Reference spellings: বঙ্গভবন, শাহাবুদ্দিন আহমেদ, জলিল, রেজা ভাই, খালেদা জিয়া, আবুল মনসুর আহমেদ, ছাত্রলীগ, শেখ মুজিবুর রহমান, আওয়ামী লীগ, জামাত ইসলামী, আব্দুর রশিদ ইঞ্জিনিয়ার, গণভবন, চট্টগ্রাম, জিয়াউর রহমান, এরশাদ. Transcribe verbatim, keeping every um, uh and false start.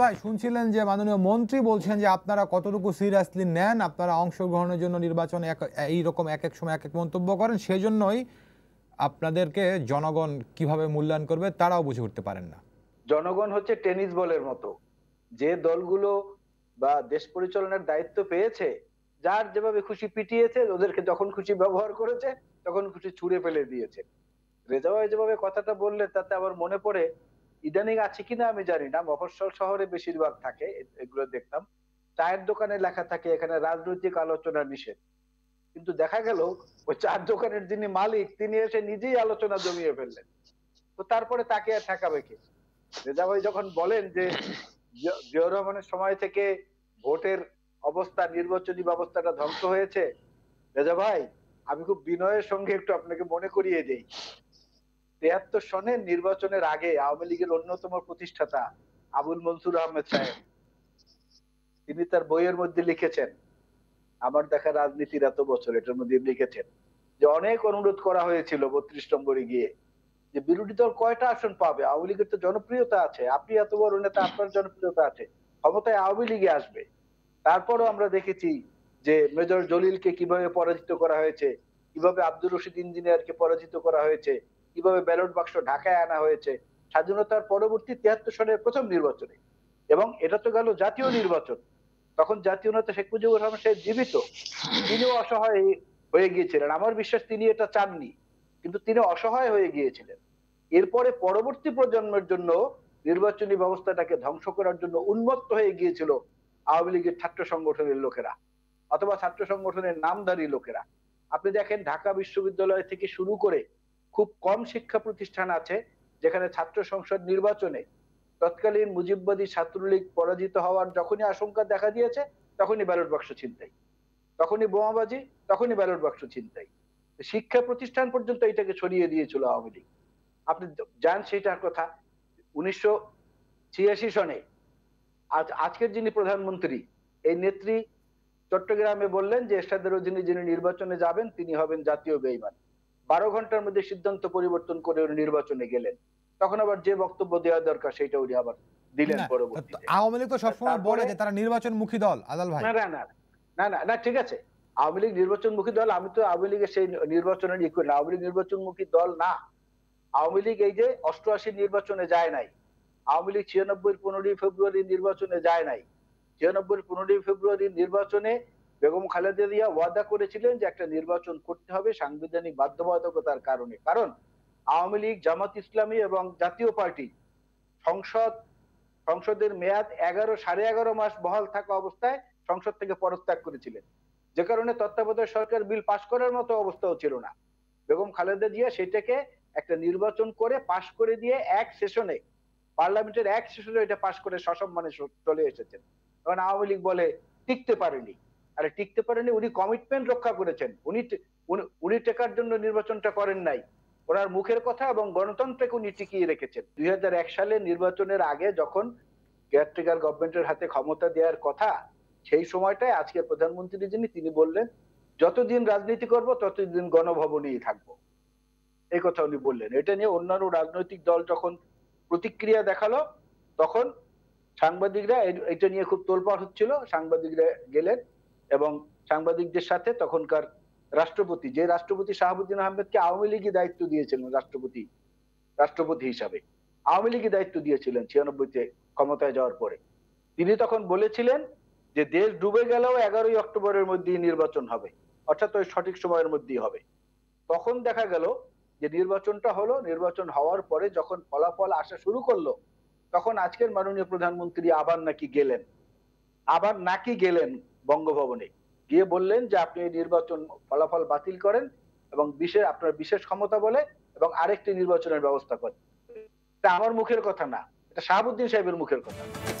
ভাই শুনছিলেন যে মাননীয় মন্ত্রী বলছেন যে আপনারা কতটুকু সিরিয়াসলি নেন, আপনারা অংশগ্রহণের জন্য নির্বাচনে এই রকম এক এক সময় এক এক মন্তব্য করেন, সেজন্যই আপনাদেরকে জনগণ কিভাবে মূল্যায়ন করবে তারাও বুঝে উঠতে পারেন না। জনগণ হচ্ছে টেনিস বলের মতো, যে দলগুলো বা দেশ পরিচালনার দায়িত্ব পেয়েছে যার যেভাবে খুশি পিটিয়েছে, ওদেরকে যখন খুশি ব্যবহার করেছে, তখন খুশি ছুঁড়ে ফেলে দিয়েছে। রেজা ভাই যেভাবে কথাটা বললে তাতে আমার মনে পড়ে, ইদানিং আছে কিনা আমি জানি না, মফস্বল শহরে বেশিরভাগ থাকে এগুলো দেখতাম, চায়ের দোকানে লেখা থাকে এখানে রাজনৈতিক আলোচনা নিষেধ, কিন্তু দেখা গেল ওই চায়ের দোকানের যিনি মালিক তিনি এসে নিজেই আলোচনা জমিয়ে ফেললেন, তো তারপরে তাকে আর ঠেকাবে কি? রেজা ভাই যখন বলেন যে জিয়াউর রহমানের সময় থেকে ভোটের অবস্থা নির্বাচনী ব্যবস্থাটা ধ্বংস হয়েছে, রেজা ভাই আমি খুব বিনয়ের সঙ্গে একটু আপনাকে মনে করিয়ে দেই, তেহাত্তর সনে নির্বাচনের আগে আওয়ামী লীগের অন্যতম প্রতিষ্ঠাতা আবুল মনসুর আহমেদ সাহেব তিনি তার বইয়ের মধ্যে লিখেছেন, আমার দেখা রাজনীতির এত বছর এটার মধ্যে লিখেছেন যে অনেক অনুরোধ করা হয়েছিল বত্রিশ নম্বরে গিয়ে যে বিরোধী দল কয়টা আসন পাবে, আওয়ামী লীগের তো জনপ্রিয়তা আছে, আপনি এত বড় নেতা আপনার জনপ্রিয়তা আছে, ক্ষমতায় আওয়ামী লীগে আসবে। তারপরও আমরা দেখেছি যে মেজর জলিলকে কিভাবে পরাজিত করা হয়েছে, কিভাবে আব্দুর রশিদ ইঞ্জিনিয়ারকে পরাজিত করা হয়েছে, কিভাবে ব্যালট বাক্স ঢাকায় আনা হয়েছে স্বাধীনতার পরবর্তী তিয়াত্তর সনের প্রথম নির্বাচনে, এবং এটা তো গেল জাতীয় নির্বাচন, তখন জাতীয় নেতা শেখ মুজিবুর রহমান সাহেব জীবিত, তিনিও অসহায় হয়ে গিয়েছিলেন, আমার বিশ্বাস তিনি এটা চাননি কিন্তু তিনি অসহায় হয়ে গিয়েছিলেন। এরপরে পরবর্তী প্রজন্মের জন্য নির্বাচনী ব্যবস্থাটাকে ধ্বংস করার জন্য উন্মত্ত হয়ে গিয়েছিল আওয়ামী লীগের ছাত্র সংগঠনের লোকেরা অথবা ছাত্র সংগঠনের নামধারী লোকেরা। আপনি দেখেন ঢাকা বিশ্ববিদ্যালয় থেকে শুরু করে খুব কম শিক্ষা প্রতিষ্ঠান আছে যেখানে ছাত্র সংসদ নির্বাচনে তৎকালীন মুজিববাদী ছাত্রলীগ পরাজিত হওয়ার যখনই আশঙ্কা দেখা দিয়েছে তখনই ব্যালট বাক্স ছিনতাই, তখনই বোমাবাজি, তখনই ব্যালট বাক্স ছিনতাই, শিক্ষা প্রতিষ্ঠান পর্যন্ত এটাকে ছড়িয়ে দিয়েছিল আওয়ামী লীগ। আপনি জান সেটার কথা, উনিশশো ছিয়াশি সনে আজ আজকের যিনি প্রধানমন্ত্রী এই নেত্রী চট্টগ্রামে বললেন যে এরশাদের অধীনে যিনি নির্বাচনে যাবেন তিনি হবেন জাতীয় বেঈমান, বারো ঘন্টার মধ্যে সিদ্ধান্ত পরিবর্তন করে নির্বাচনে গেলেন, তখন আবার যে বক্তব্য দেওয়া দরকার সেটা উনি আবার দিলেন। পরবর্তীতে আওয়ামী লীগ তো সবসময় বলে যে তারা নির্বাচনমুখী দল, আদাল ভাই না না না না ঠিক আছে আওয়ামী লীগ নির্বাচনমুখী দল, আমি তো আওয়ামী লীগের সেই নির্বাচনের ইকুয়াল না, আওয়ামী লীগ নির্বাচনমুখী দল না। আওয়ামী লীগ এই যে অষ্টআশি নির্বাচনে যায় নাই, আওয়ামী লীগ ছিয়ানব্বই পনেরোই ফেব্রুয়ারি নির্বাচনে যায় নাই, ছিয়ানব্বই পনেরোই ফেব্রুয়ারি নির্বাচনে বেগম খালেদা জিয়া ওয়াদা করেছিলেন যে একটা নির্বাচন করতে হবে সাংবিধানিক বাধ্যবাধকতার কারণে, কারণ আওয়ামী লীগ জামাত ইসলামী এবং জাতীয় পার্টি সংসদ সংসদের মেয়াদ এগারো সাড়ে এগারো মাস বহাল থাকা অবস্থায় সংসদ থেকে পদত্যাগ করেছিলেন, যে কারণে তত্ত্বাবধায়ক সরকার বিল পাশ করার মতো অবস্থাও ছিল না। বেগম খালেদা জিয়া সেটাকে একটা নির্বাচন করে পাশ করে দিয়ে এক সেশনে পার্লামেন্টের এক সেশনে এটা পাশ করে সসম্মানে চলে এসেছেন, কারণ আওয়ামী লীগ বলে টিকতে পারেনি। আরে টিকতে পারেনি, উনি কমিটমেন্ট রক্ষা করেছেন, উনি উনি টেকার জন্য নির্বাচনটা করেন নাই, ওনার মুখের কথা এবং গণতন্ত্রকে উনি টিকিয়ে রেখেছেন। দুই হাজার এক সালে নির্বাচনের আগে যখন কেয়ারটেকার গভর্নমেন্টের হাতে ক্ষমতা দেওয়ার কথা সেই সময়টায় আজকে প্রধানমন্ত্রী যিনি তিনি বললেন যতদিন রাজনীতি করব ততদিন গণভবনেই থাকবো, এই কথা উনি বললেন। এটা নিয়ে অন্যান্য রাজনৈতিক দল যখন প্রতিক্রিয়া দেখালো তখন সাংবাদিকরা এটা নিয়ে খুব তোলপাড় হচ্ছিল, সাংবাদিকরা গেলেন এবং সাংবাদিকদের সাথে তখনকার রাষ্ট্রপতি, যে রাষ্ট্রপতি শাহাবুদ্দিন আহমেদকে আওয়ামী লীগই দায়িত্ব দিয়েছিলেন রাষ্ট্রপতি রাষ্ট্রপতি হিসাবে আওয়ামী লীগই দায়িত্ব দিয়েছিলেন ছিয়ানব্বইতে ক্ষমতায় যাওয়ার পরে, তিনি তখন বলেছিলেন যে দেশ ডুবে গেলেও এগারোই অক্টোবরের মধ্যেই নির্বাচন হবে, অর্থাৎ ওই সঠিক সময়ের মধ্যেই হবে। তখন দেখা গেল যে নির্বাচনটা হলো, নির্বাচন হওয়ার পরে যখন ফলাফল আসা শুরু করলো তখন আজকের মাননীয় প্রধানমন্ত্রী আবার নাকি গেলেন আবার নাকি গেলেন বঙ্গভবনে গিয়ে বললেন যে আপনি নির্বাচন ফলাফল বাতিল করেন এবং বিশেষ আপনার বিশেষ ক্ষমতা বলে এবং আরেকটি নির্বাচনের ব্যবস্থা করেন। এটা আমার মুখের কথা না, এটা শাহাবুদ্দিন সাহেবের মুখের কথা।